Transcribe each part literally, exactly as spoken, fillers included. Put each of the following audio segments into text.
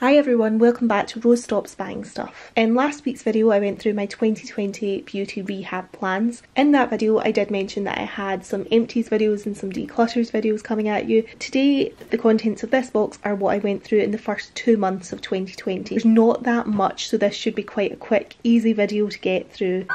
Hi everyone, welcome back to Rose Stops Buying Stuff. In last week's video I went through my twenty twenty beauty rehab plans. In that video I did mention that I had some empties videos and some declutters videos coming at you. Today the contents of this box are what I went through in the first two months of twenty twenty. There's not that much, so this should be quite a quick, easy video to get through.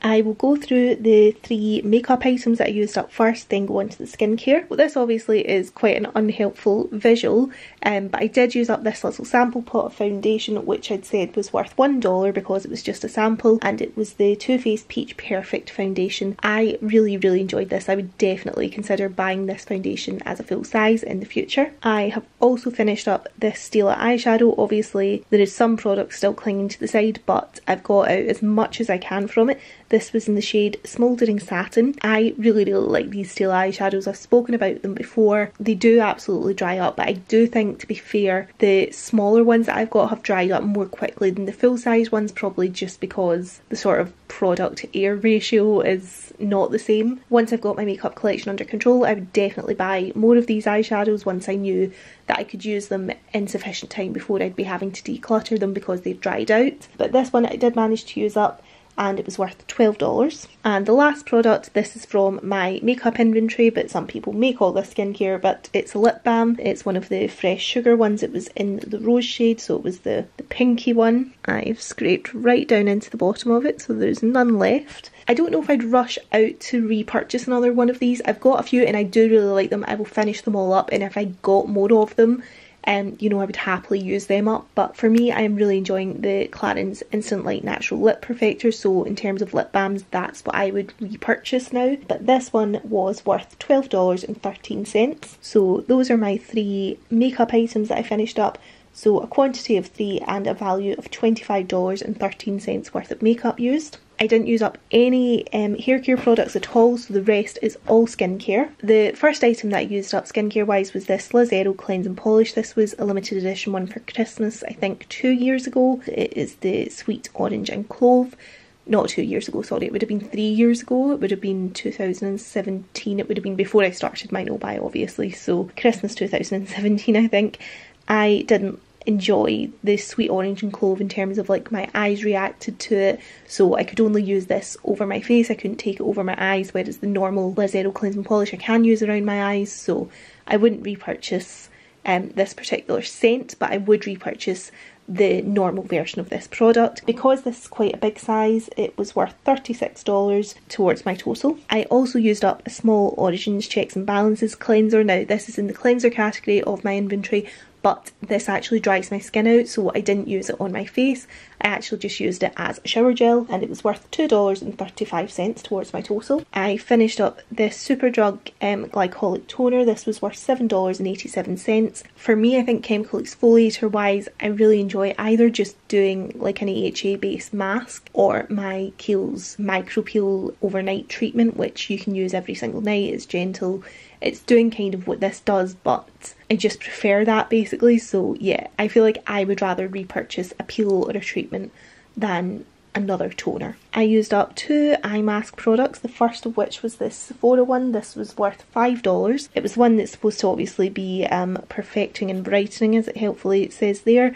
I will go through the three makeup items that I used up first, then go on to the skincare. Well, this obviously is quite an unhelpful visual, um, but I did use up this little sample pot of foundation, which I'd said was worth one dollar because it was just a sample, and it was the Too Faced Peach Perfect foundation. I really, really enjoyed this. I would definitely consider buying this foundation as a full size in the future. I have also finished up this Stila eyeshadow. Obviously, there is some product still clinging to the side, but I've got out as much as I can from it. This was in the shade Smouldering Satin. I really, really like these Stila eyeshadows. I've spoken about them before. They do absolutely dry up, but I do think, to be fair, the smaller ones that I've got have dried up more quickly than the full size ones, probably just because the sort of product to air ratio is not the same. Once I've got my makeup collection under control, I would definitely buy more of these eyeshadows once I knew that I could use them in sufficient time before I'd be having to declutter them because they've dried out. But this one I did manage to use up, and it was worth twelve dollars. And the last product, this is from my makeup inventory, but some people may call this skincare, but it's a lip balm. It's one of the Fresh Sugar ones. It was in the rose shade, so it was the, the pinky one. I've scraped right down into the bottom of it, so there's none left. I don't know if I'd rush out to repurchase another one of these. I've got a few and I do really like them. I will finish them all up, and if I got more of them, Um, you know, I would happily use them up, but for me I'm really enjoying the Clarins Instant Light Natural Lip Perfector, so in terms of lip balms that's what I would repurchase now. But this one was worth twelve dollars and thirteen cents. So those are my three makeup items that I finished up. So a quantity of three and a value of twenty-five dollars and thirteen cents worth of makeup used. I didn't use up any um, hair care products at all, so the rest is all skincare. The first item that I used up skincare wise was this Liz Earle Cleanse and Polish. This was a limited edition one for Christmas, I think two years ago. It is the Sweet Orange and Clove. Not two years ago, sorry, it would have been three years ago. It would have been two thousand seventeen. It would have been before I started my no-buy, obviously. So Christmas two thousand seventeen, I think. I didn't enjoy the Sweet Orange and Clove in terms of like my eyes reacted to it, so I could only use this over my face. I couldn't take it over my eyes, whereas the normal Liz Earle Cleanse and Polish I can use around my eyes, so I wouldn't repurchase um, this particular scent, but I would repurchase the normal version of this product. Because this is quite a big size, it was worth thirty-six dollars towards my total. I also used up a small Origins Checks and Balances cleanser. Now this is in the cleanser category of my inventory, but this actually dries my skin out, so I didn't use it on my face. I actually just used it as a shower gel, and it was worth two dollars and thirty-five cents towards my total. I finished up this Superdrug um, glycolic toner. This was worth seven dollars and eighty-seven cents. For me, I think chemical exfoliator wise, I really enjoy either just doing like an A H A based mask or my Kiehl's Micropeel overnight treatment, which you can use every single night. It's gentle. It's doing kind of what this does, but I just prefer that basically. So yeah, I feel like I would rather repurchase a peel or a treatment than another toner. I used up two eye mask products, the first of which was this Sephora one. This was worth five dollars. It was one that's supposed to obviously be um, perfecting and brightening, as it helpfully says there.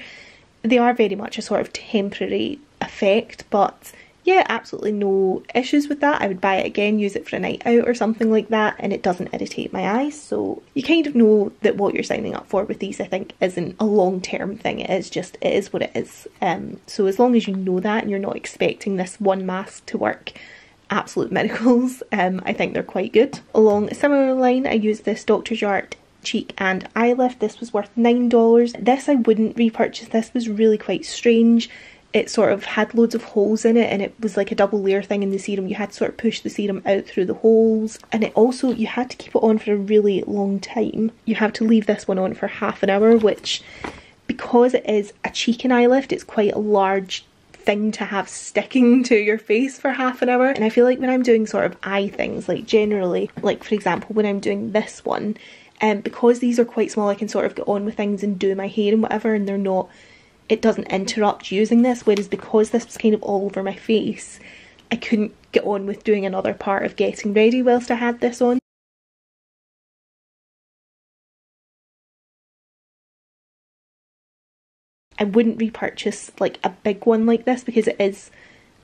They are very much a sort of temporary effect, but yeah, absolutely no issues with that. I would buy it again, use it for a night out or something like that, and it doesn't irritate my eyes, so you kind of know that what you're signing up for with these, I think, isn't a long-term thing. It is just, it is what it is. Um, so as long as you know that and you're not expecting this one mask to work absolute miracles, um, I think they're quite good. Along a similar line, I used this Doctor Jart cheek and eye lift. This was worth nine dollars. This I wouldn't repurchase. This was really quite strange. It sort of had loads of holes in it, and it was like a double layer thing in the serum. You had to sort of push the serum out through the holes, and it also, you had to keep it on for a really long time. You have to leave this one on for half an hour, which, because it is a cheek and eye lift, it's quite a large thing to have sticking to your face for half an hour. And I feel like when I'm doing sort of eye things, like generally, like for example when I'm doing this one, and um, because these are quite small, I can sort of get on with things and do my hair and whatever, and they're not, it doesn't interrupt using this, whereas because this was kind of all over my face, I couldn't get on with doing another part of getting ready whilst I had this on. I wouldn't repurchase like a big one like this because it is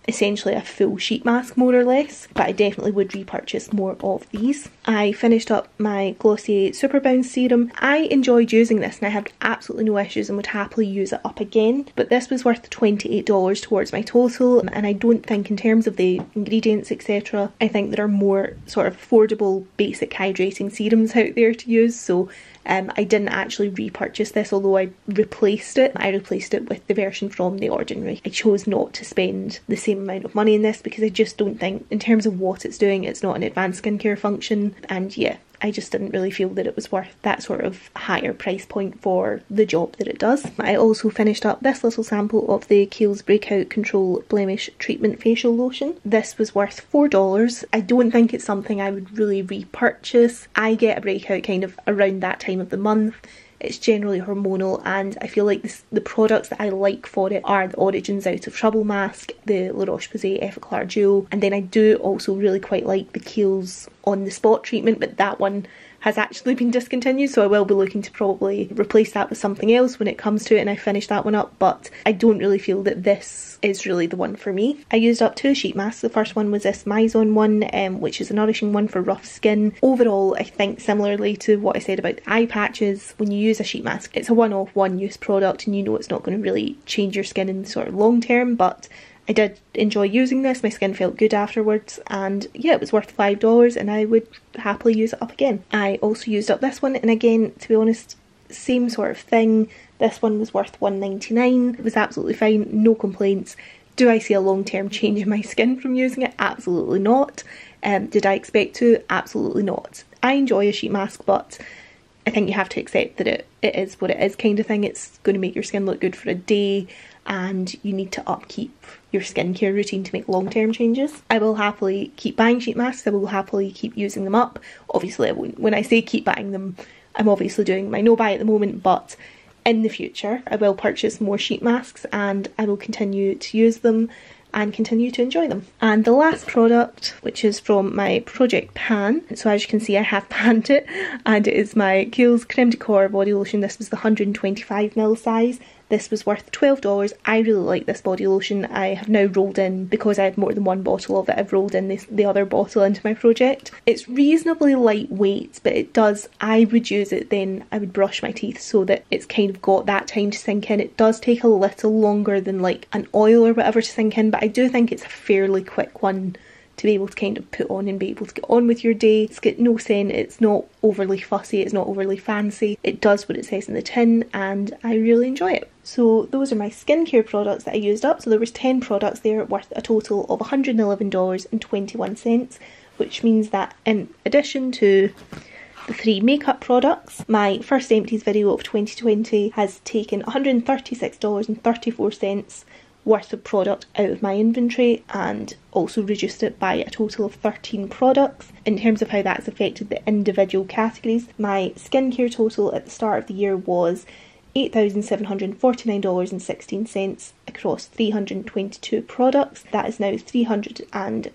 essentially a full sheet mask more or less, but I definitely would repurchase more of these. I finished up my Glossier Super Bounce Serum. I enjoyed using this and I had absolutely no issues and would happily use it up again, but this was worth twenty-eight dollars towards my total, and I don't think in terms of the ingredients etc, I think there are more sort of affordable basic hydrating serums out there to use, so Um, I didn't actually repurchase this, although I replaced it. I replaced it with the version from The Ordinary. I chose not to spend the same amount of money in this because I just don't think, in terms of what it's doing, it's not an advanced skincare function. And yeah, I just didn't really feel that it was worth that sort of higher price point for the job that it does. I also finished up this little sample of the Kiehl's Breakout Control Blemish Treatment Facial Lotion. This was worth four dollars. I don't think it's something I would really repurchase. I get a breakout kind of around that time of the month. It's generally hormonal, and I feel like this, the products that I like for it are the Origins Out of Trouble mask, the La Roche-Posay Effaclar Duo, and then I do also really quite like the Kiehl's On the Spot treatment, but that one has actually been discontinued, so I will be looking to probably replace that with something else when it comes to it and I finish that one up, but I don't really feel that this is really the one for me. I used up two sheet masks. The first one was this Mizon one, um, which is a nourishing one for rough skin. Overall, I think similarly to what I said about the eye patches, when you use a sheet mask, it's a one-off, one-use product and you know it's not going to really change your skin in the sort of long term, but I did enjoy using this. My skin felt good afterwards, and yeah, it was worth five dollars and I would happily use it up again. I also used up this one, and again, to be honest, same sort of thing. This one was worth one ninety-nine. It was absolutely fine, no complaints. Do I see a long-term change in my skin from using it? Absolutely not. Um, did I expect to? Absolutely not. I enjoy a sheet mask, but I think you have to accept that it, it is what it is kind of thing. It's going to make your skin look good for a day and you need to upkeep your skincare routine to make long-term changes. I will happily keep buying sheet masks. I will happily keep using them up. Obviously, I won't. When I say keep buying them, I'm obviously doing my no-buy at the moment, but in the future, I will purchase more sheet masks and I will continue to use them and continue to enjoy them. And the last product, which is from my Project Pan, so as you can see I have panned it, and it is my Kiehl's Creme de Corps body lotion. This was the one hundred twenty-five mil size. This was worth twelve dollars. I really like this body lotion. I have now rolled in, because I had more than one bottle of it, I've rolled in this, the other bottle into my project. It's reasonably lightweight, but it does, I would use it then I would brush my teeth so that it's kind of got that time to sink in. It does take a little longer than like an oil or whatever to sink in, but I do think it's a fairly quick one to be able to kind of put on and be able to get on with your day. It's got no scent, it's not overly fussy, it's not overly fancy. It does what it says in the tin and I really enjoy it. So those are my skincare products that I used up. So there was ten products there worth a total of one hundred eleven dollars and twenty-one cents, which means that in addition to the three makeup products, my first empties video of twenty twenty has taken one hundred thirty-six dollars and thirty-four cents worth of product out of my inventory and also reduced it by a total of thirteen products. In terms of how that's affected the individual categories, my skincare total at the start of the year was eight thousand seven hundred forty-nine dollars and sixteen cents across three hundred twenty-two products. That is now three hundred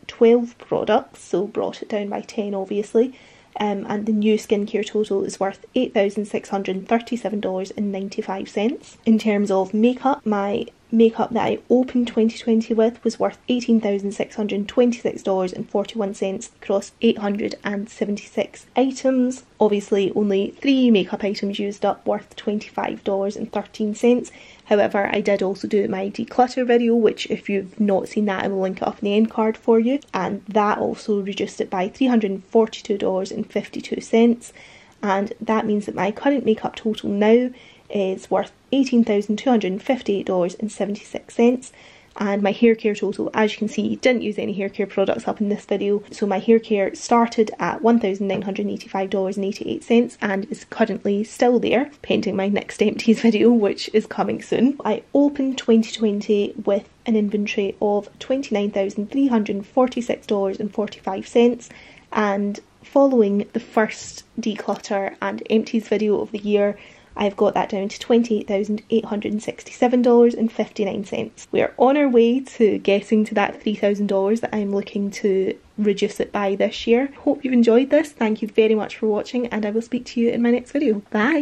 twelve products, so brought it down by ten obviously. Um, and the new skincare total is worth eight thousand six hundred thirty-seven dollars and ninety-five cents. In terms of makeup, my makeup that I opened twenty twenty with was worth eighteen thousand six hundred twenty-six dollars and forty-one cents across eight hundred seventy-six items. Obviously only three makeup items used up worth twenty-five dollars and thirteen cents. However, I did also do my declutter video, which if you've not seen that, I will link it up in the end card for you. And that also reduced it by three hundred forty-two dollars and fifty-two cents. And that means that my current makeup total now is worth eighteen thousand two hundred fifty-eight dollars and seventy-six cents. And my hair care total, as you can see, didn't use any hair care products up in this video, so my hair care started at one thousand nine hundred eighty-five dollars and eighty-eight cents and is currently still there pending my next empties video, which is coming soon. I opened twenty twenty with an inventory of twenty-nine thousand three hundred forty-six dollars and forty-five cents, and following the first declutter and empties video of the year, I've got that down to twenty-eight thousand eight hundred sixty-seven dollars and fifty-nine cents. We are on our way to getting to that three thousand dollars that I'm looking to reduce it by this year. Hope you've enjoyed this. Thank you very much for watching, and I will speak to you in my next video. Bye!